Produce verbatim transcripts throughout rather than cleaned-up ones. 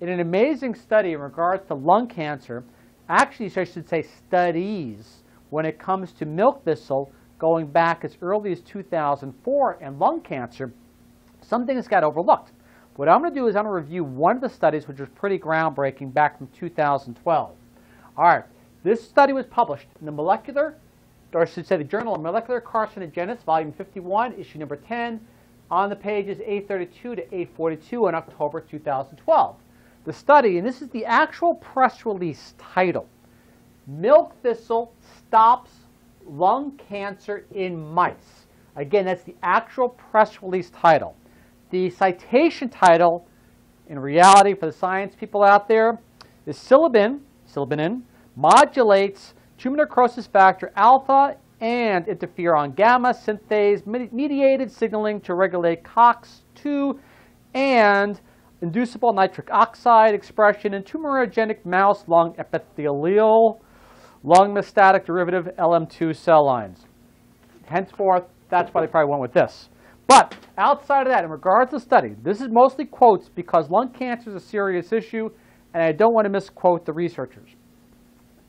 in an amazing study in regards to lung cancer, actually I should say studies, when it comes to milk thistle going back as early as two thousand four and lung cancer, something that's got overlooked. What I'm going to do is I'm going to review one of the studies which was pretty groundbreaking back from two thousand twelve. All right, this study was published in the molecular, or I should say the Journal of Molecular Carcinogenesis, volume fifty-one, issue number ten, on the pages eight thirty-two to eight forty-two in October two thousand twelve. The study, and this is the actual press release title, Milk Thistle Stops Lung Cancer in Mice. Again, that's the actual press release title. The citation title, in reality for the science people out there, is Silibinin, Silibinin modulates tumor necrosis factor alpha and interferon gamma synthase mediated signaling to regulate COX two and inducible nitric oxide expression in tumorigenic mouse lung epithelial lung metastatic derivative L M two cell lines. Henceforth, that's why they probably went with this. But outside of that, in regards to the study, this is mostly quotes because lung cancer is a serious issue and I don't want to misquote the researchers.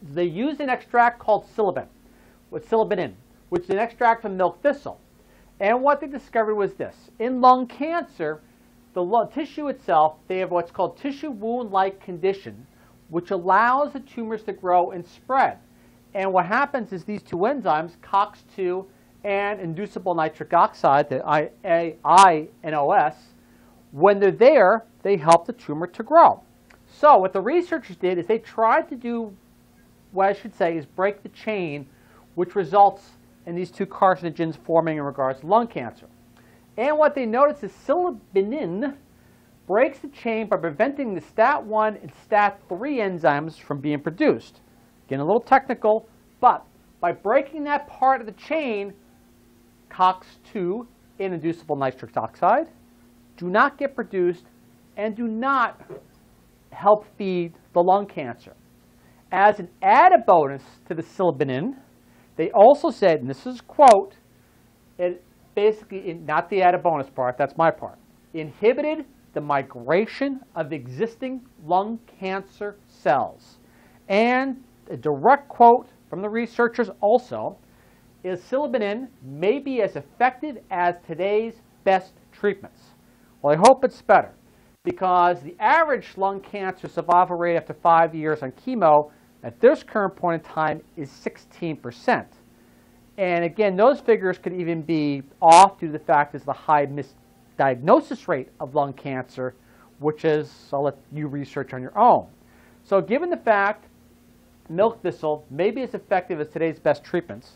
They used an extract called silibin, with silibinin, which is an extract from milk thistle. And what they discovered was this. In lung cancer, the lung tissue itself, they have what's called tissue wound-like condition, which allows the tumors to grow and spread. And what happens is these two enzymes, COX two and inducible nitric oxide, the iNOS, when they're there, they help the tumor to grow. So what the researchers did is they tried to do, what I should say, is break the chain, which results in these two carcinogens forming in regards to lung cancer. And what they noticed is silibinin breaks the chain by preventing the STAT one and STAT three enzymes from being produced. Getting a little technical, but by breaking that part of the chain, COX two and inducible nitric oxide do not get produced and do not help feed the lung cancer. As an added bonus to the silibinin, they also said, and this is quote, it basically, not the added bonus part, that's my part, inhibited the migration of existing lung cancer cells. And a direct quote from the researchers also is silibinin may be as effective as today's best treatments. Well, I hope it's better, because the average lung cancer survival rate after five years on chemo at this current point in time is sixteen percent. And again, those figures could even be off due to the fact is the high misdiagnosis rate of lung cancer, which is, I'll let you research on your own. So given the fact milk thistle may be as effective as today's best treatments,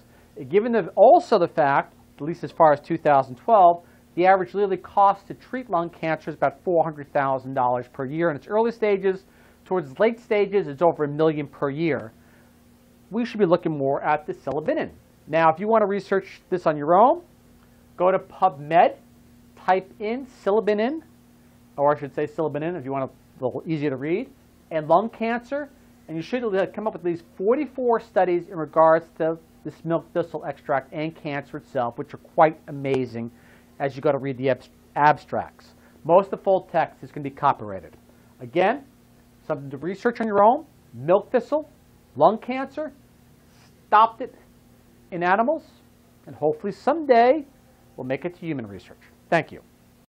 given the, also the fact, at least as far as two thousand twelve, the average yearly cost to treat lung cancer is about four hundred thousand dollars per year in its early stages. Towards late stages, it's over a million per year. We should be looking more at the silibinin. Now, if you want to research this on your own, go to PubMed, type in silibinin, or I should say silibinin if you want a little easier to read, and lung cancer, and you should come up with at least forty-four studies in regards to this milk thistle extract and cancer itself, which are quite amazing as you go to read the abstracts. Most of the full text is going to be copyrighted. Again, something to research on your own, milk thistle, lung cancer, stopped it in animals, and hopefully someday we'll make it to human research. Thank you.